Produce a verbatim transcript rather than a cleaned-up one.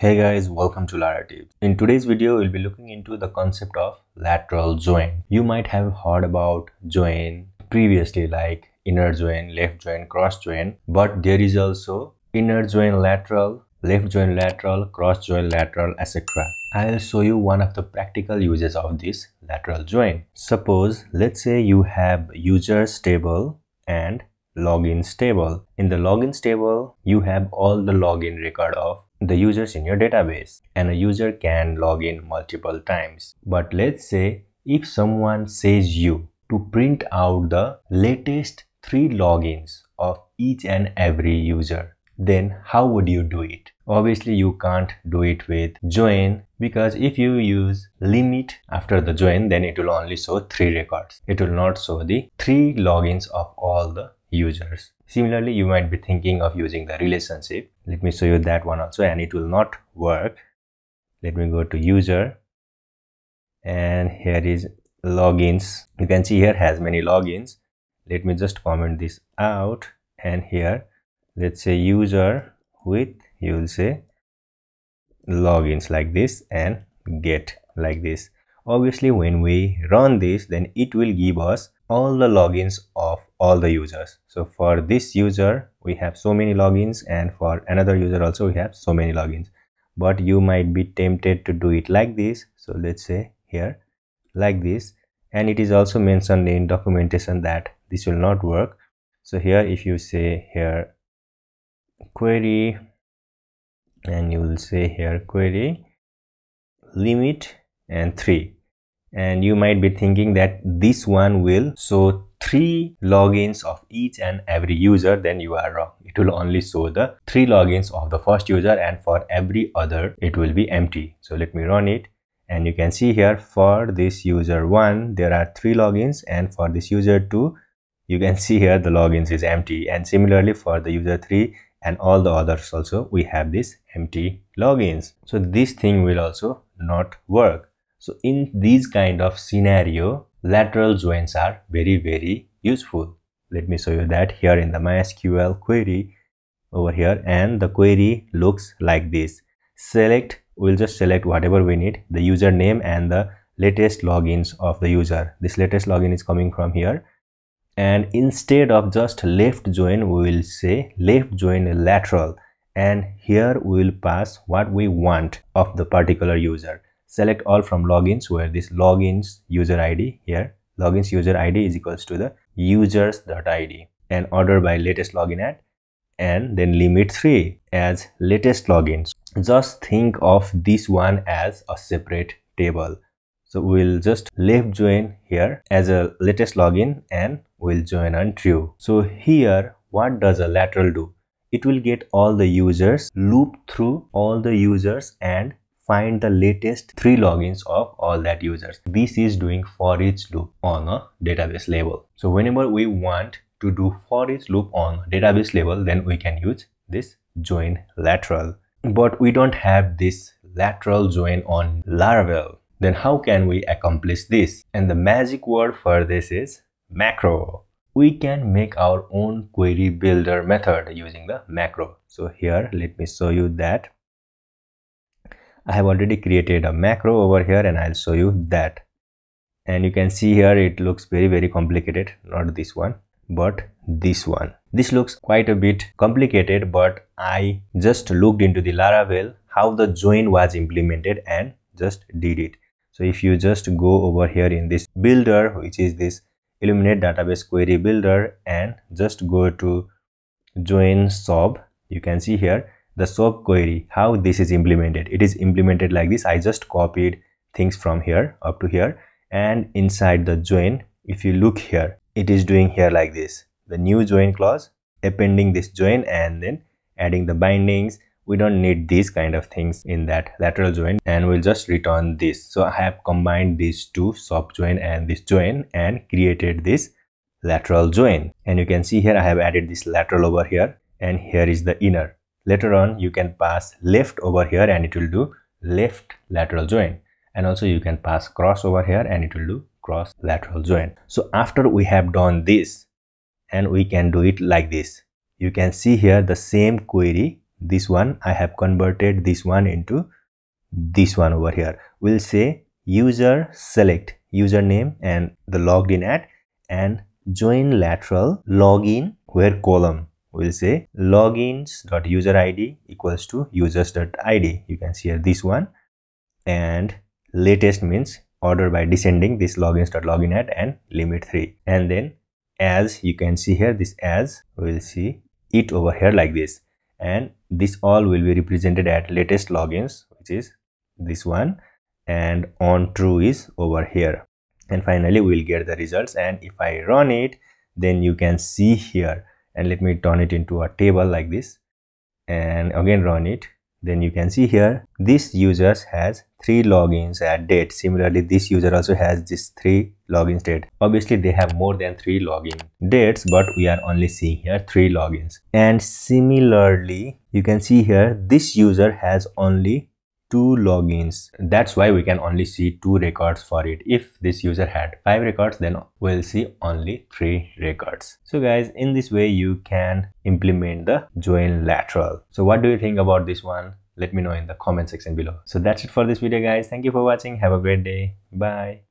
Hey guys, welcome to Laratips. In today's video, we'll be looking into the concept of lateral join. You might have heard about join previously, like inner join, left join, cross join, but there is also inner join lateral, left join lateral, cross join lateral, et cetera. I'll show you one of the practical uses of this lateral join. Suppose, let's say you have users table and logins table. In the logins table, you have all the login record of the users in your database, and a user can log in multiple times. But let's say if someone says you to print out the latest three logins of each and every user, then how would you do it? Obviously you can't do it with join, because if you use limit after the join, then it will only show three records. It will not show the three logins of all the users. Similarly, you might be thinking of using the relationship. Let me show you that one also, and it will not work. Let me go to user, and here is logins. You can see here has many logins. Let me just comment this out, and here let's say user with, you will say logins like this and get like this. Obviously when we run this, then it will give us all the logins of all the users. So for this user we have so many logins, and for another user also we have so many logins. But you might be tempted to do it like this. So let's say here like this, and it is also mentioned in documentation that this will not work. So here if you say here query, and you will say here query limit and three, and you might be thinking that this one will show three logins of each and every user, then you are wrong. It will only show the three logins of the first user, and for every other it will be empty. So let me run it, and you can see here for this user one there are three logins, and for this user two you can see here the logins is empty, and similarly for the user three and all the others also we have this empty logins. So this thing will also not work. So in these kind of scenario, lateral joins are very very useful. Let me show you that here in the MySQL query over here, and the query looks like this. Select, we'll just select whatever we need, the username and the latest logins of the user. This latest login is coming from here, and instead of just left join we will say left join lateral, and here we will pass what we want of the particular user. Select all from logins, where this logins user I D, here logins user I D is equals to the users.id, and order by latest login at, and then limit three as latest logins. Just think of this one as a separate table. So we'll just left join here as a latest login, and we'll join on true. So here what does a lateral do? It will get all the users, loop through all the users, and find the latest three logins of all that users. This is doing for each loop on a database level. So whenever we want to do for each loop on database level, then we can use this join lateral. But we don't have this lateral join on Laravel. Then how can we accomplish this? And the magic word for this is macro. We can make our own query builder method using the macro. So here let me show you that. I have already created a macro over here, and I'll show you that. And you can see here it looks very very complicated, not this one but this one. This looks quite a bit complicated, but I just looked into the Laravel how the join was implemented and just did it. So if you just go over here in this builder, which is this Illuminate database query builder, and just go to join sub, you can see here the sub query, how this is implemented. It is implemented like this. I just copied things from here up to here, and inside the join, if you look here, it is doing here like this, the new join clause, appending this join and then adding the bindings. We don't need these kind of things in that lateral join, and we'll just return this. So I have combined these two, sub join and this join, and created this lateral join. And you can see here I have added this lateral over here, and here is the inner. Later on you can pass left over here, and it will do left lateral join, and also you can pass cross over here, and it will do cross lateral join. So after we have done this, and we can do it like this, you can see here the same query this one, I have converted this one into this one over here. We'll say user select username and the logged in at, and join lateral login where column. We'll say logins.userid equals to users.id. You can see here this one, and latest means order by descending this logins.login at and limit three, and then as you can see here, this as we'll see it over here like this, and this all will be represented at latest logins, which is this one, and on true is over here, and finally we'll get the results. And if I run it, then you can see here, and let me turn it into a table like this, and again run it, then you can see here this user has three logins at date. Similarly, this user also has this three logins date. Obviously they have more than three login dates, but we are only seeing here three logins. And similarly, you can see here this user has only two logins. That's why we can only see two records for it. If this user had five records, then we'll see only three records. So guys, in this way you can implement the join lateral. So what do you think about this one? Let me know in the comment section below. So that's it for this video guys. Thank you for watching. Have a great day. Bye.